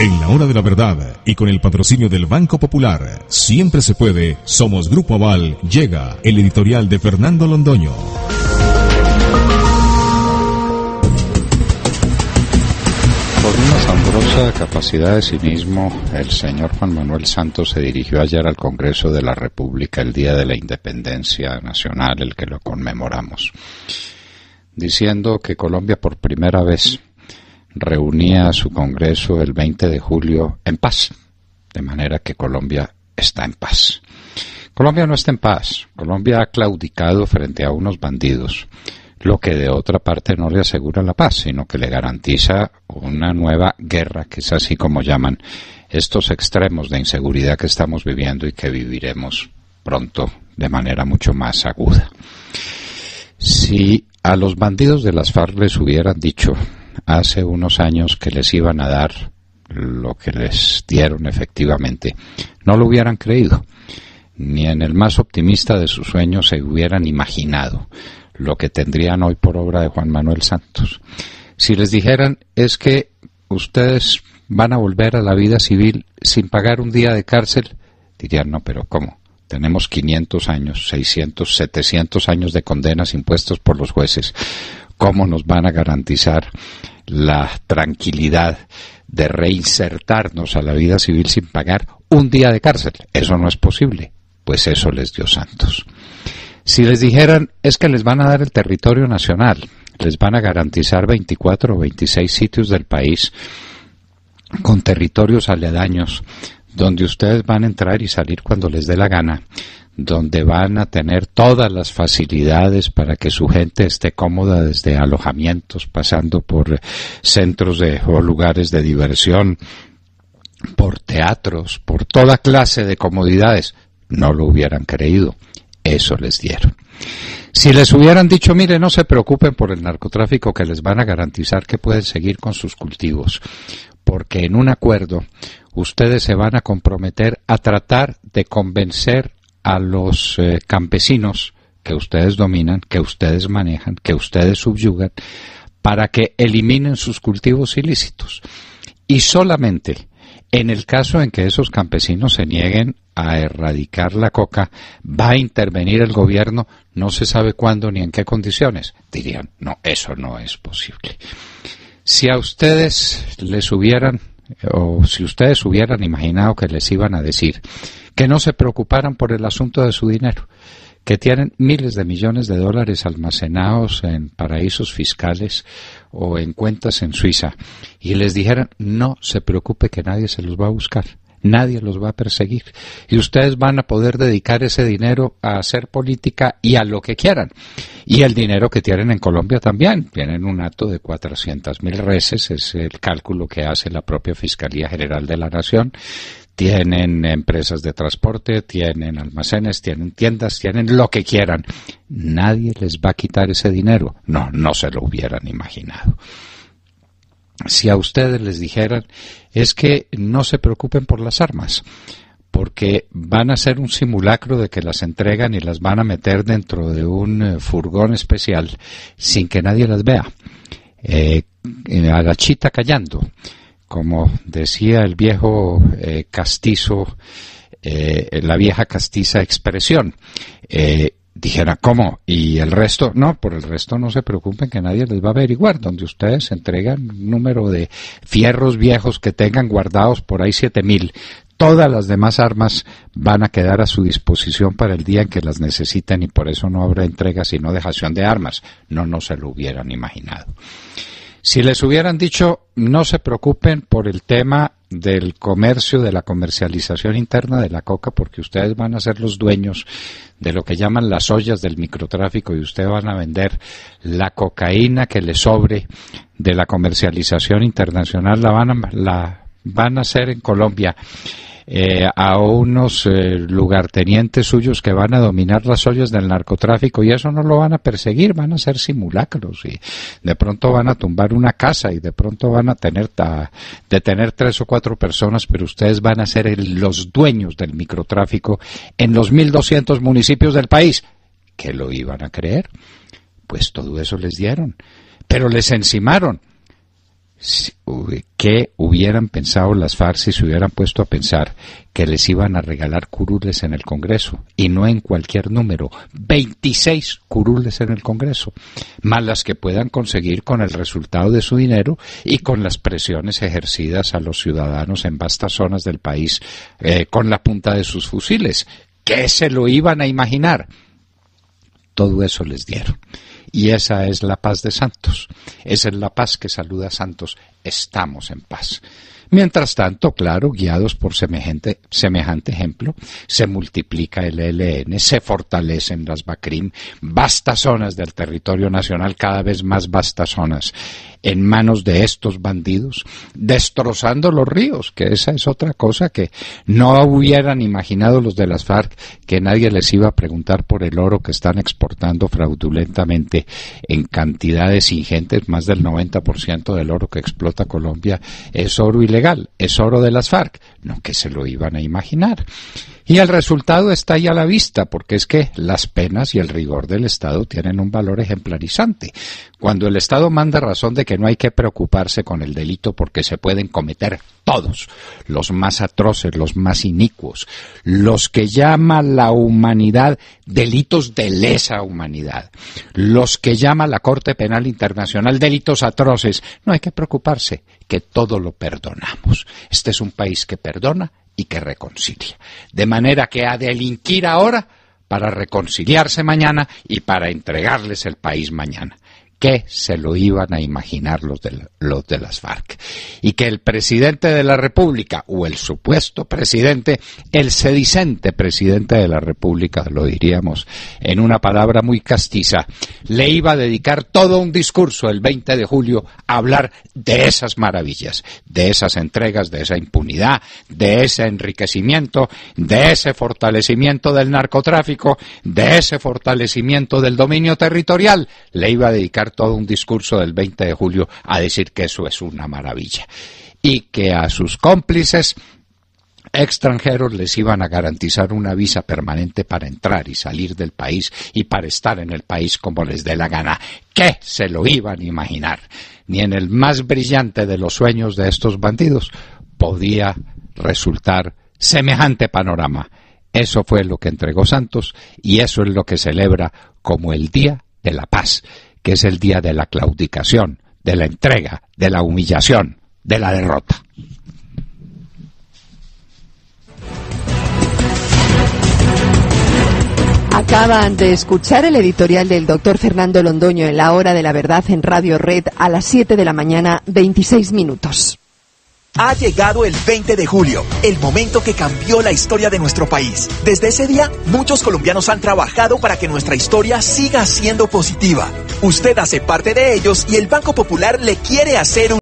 En la hora de la verdad y con el patrocinio del Banco Popular, siempre se puede. Somos Grupo Aval. Llega el editorial de Fernando Londoño. Con una asombrosa capacidad de cinismo, el señor Juan Manuel Santos se dirigió ayer al Congreso de la República, el día de la Independencia Nacional, el que lo conmemoramos, diciendo que Colombia por primera vez reunía a su Congreso el 20 de julio en paz, de manera que Colombia está en paz. Colombia no está en paz, Colombia ha claudicado frente a unos bandidos, lo que de otra parte no le asegura la paz, sino que le garantiza una nueva guerra, que es así como llaman estos extremos de inseguridad que estamos viviendo y que viviremos pronto de manera mucho más aguda. Si a los bandidos de las FARC les hubieran dicho hace unos años que les iban a dar lo que les dieron efectivamente, no lo hubieran creído, ni en el más optimista de sus sueños se hubieran imaginado lo que tendrían hoy por obra de Juan Manuel Santos. Si les dijeran es que ustedes van a volver a la vida civil sin pagar un día de cárcel, dirían no, pero ¿cómo? Tenemos 500 años, 600, 700 años de condenas impuestas por los jueces. ¿Cómo nos van a garantizar la tranquilidad de reinsertarnos a la vida civil sin pagar un día de cárcel? Eso no es posible. Pues eso les dio Santos. Si les dijeran es que les van a dar el territorio nacional, les van a garantizar 24 o 26 sitios del país con territorios aledaños, donde ustedes van a entrar y salir cuando les dé la gana, donde van a tener todas las facilidades para que su gente esté cómoda, desde alojamientos, pasando por centros o lugares de diversión, por teatros, por toda clase de comodidades, no lo hubieran creído. Eso les dieron. Si les hubieran dicho, mire, no se preocupen por el narcotráfico, que les van a garantizar que pueden seguir con sus cultivos, porque en un acuerdo ustedes se van a comprometer a tratar de convencer a los campesinos que ustedes dominan, que ustedes manejan, que ustedes subyugan, para que eliminen sus cultivos ilícitos. Y solamente en el caso en que esos campesinos se nieguen a erradicar la coca, va a intervenir el gobierno, no se sabe cuándo ni en qué condiciones. Dirían, no, eso no es posible. Si a ustedes les hubieran, o si ustedes hubieran imaginado que les iban a decir que no se preocuparan por el asunto de su dinero, que tienen miles de millones de dólares almacenados en paraísos fiscales o en cuentas en Suiza, y les dijeran, no se preocupe que nadie se los va a buscar, nadie los va a perseguir, y ustedes van a poder dedicar ese dinero a hacer política y a lo que quieran, y el dinero que tienen en Colombia también, tienen un hato de 400.000 reses, es el cálculo que hace la propia Fiscalía General de la Nación, tienen empresas de transporte, tienen almacenes, tienen tiendas, tienen lo que quieran, nadie les va a quitar ese dinero, no se lo hubieran imaginado. Si a ustedes les dijeran es que no se preocupen por las armas, porque van a hacer un simulacro de que las entregan y las van a meter dentro de un furgón especial sin que nadie las vea, a la chita callando, como decía el viejo castizo, la vieja castiza expresión, dijera, ¿cómo? ¿Y el resto? No, por el resto no se preocupen que nadie les va a averiguar. Donde ustedes entregan un número de fierros viejos que tengan guardados por ahí 7.000, todas las demás armas van a quedar a su disposición para el día en que las necesiten, y por eso no habrá entrega sino dejación de armas. No se lo hubieran imaginado. Si les hubieran dicho, no se preocupen por el tema del comercio, de la comercialización interna de la coca, porque ustedes van a ser los dueños de lo que llaman las ollas del microtráfico, y ustedes van a vender la cocaína que les sobre de la comercialización internacional, la van a hacer en Colombia a unos lugartenientes suyos que van a dominar las ollas del narcotráfico, y eso no lo van a perseguir, van a hacer simulacros, y de pronto van a tumbar una casa, y de pronto van a detener 3 o 4 personas, pero ustedes van a ser los dueños del microtráfico en los 1.200 municipios del país. ¿Qué lo iban a creer? Pues todo eso les dieron, pero les encimaron ¿Qué hubieran pensado las FARC si se hubieran puesto a pensar que les iban a regalar curules en el Congreso? Y no en cualquier número, 26 curules en el Congreso, más las que puedan conseguir con el resultado de su dinero y con las presiones ejercidas a los ciudadanos en vastas zonas del país con la punta de sus fusiles. ¿Qué se lo iban a imaginar? Todo eso les dieron. Y esa es la paz de Santos. Esa es la paz que saluda Santos. Estamos en paz. Mientras tanto, claro, guiados por semejante ejemplo, se multiplica el ELN, se fortalecen las Bacrim, vastas zonas del territorio nacional, cada vez más vastas zonas, en manos de estos bandidos, destrozando los ríos, que esa es otra cosa que no hubieran imaginado los de las FARC, que nadie les iba a preguntar por el oro que están exportando fraudulentamente en cantidades ingentes. Más del 90% del oro que explota Colombia es oro ilegal. Es oro de las FARC, no que se lo iban a imaginar. Y el resultado está ahí a la vista, porque es que las penas y el rigor del Estado tienen un valor ejemplarizante. Cuando el Estado manda razón de que no hay que preocuparse con el delito porque se pueden cometer todos, los más atroces, los más inicuos, los que llama la humanidad delitos de lesa humanidad, los que llama la Corte Penal Internacional delitos atroces, no hay que preocuparse, que todo lo perdonamos. Este es un país que perdona y que reconcilia. De manera que a delinquir ahora para reconciliarse mañana y para entregarles el país mañana. ¿Qué se lo iban a imaginar los de las FARC? Y que el presidente de la República, o el supuesto presidente, el sedicente presidente de la República, lo diríamos en una palabra muy castiza, le iba a dedicar todo un discurso el 20 de julio a hablar de esas maravillas, de esas entregas, de esa impunidad, de ese enriquecimiento, de ese fortalecimiento del narcotráfico, de ese fortalecimiento del dominio territorial. Le iba a dedicar todo un discurso del 20 de julio a decir que eso es una maravilla y que a sus cómplices extranjeros les iban a garantizar una visa permanente para entrar y salir del país y para estar en el país como les dé la gana. ¿Qué se lo iban a imaginar? Ni en el más brillante de los sueños de estos bandidos podía resultar semejante panorama. Eso fue lo que entregó Santos y eso es lo que celebra como el Día de la Paz, que es el día de la claudicación, de la entrega, de la humillación, de la derrota. Acaban de escuchar el editorial del doctor Fernando Londoño en La Hora de la Verdad en Radio Red a las 7 de la mañana, 26 minutos. Ha llegado el 20 de julio, el momento que cambió la historia de nuestro país. Desde ese día, muchos colombianos han trabajado para que nuestra historia siga siendo positiva. Usted hace parte de ellos y el Banco Popular le quiere hacer un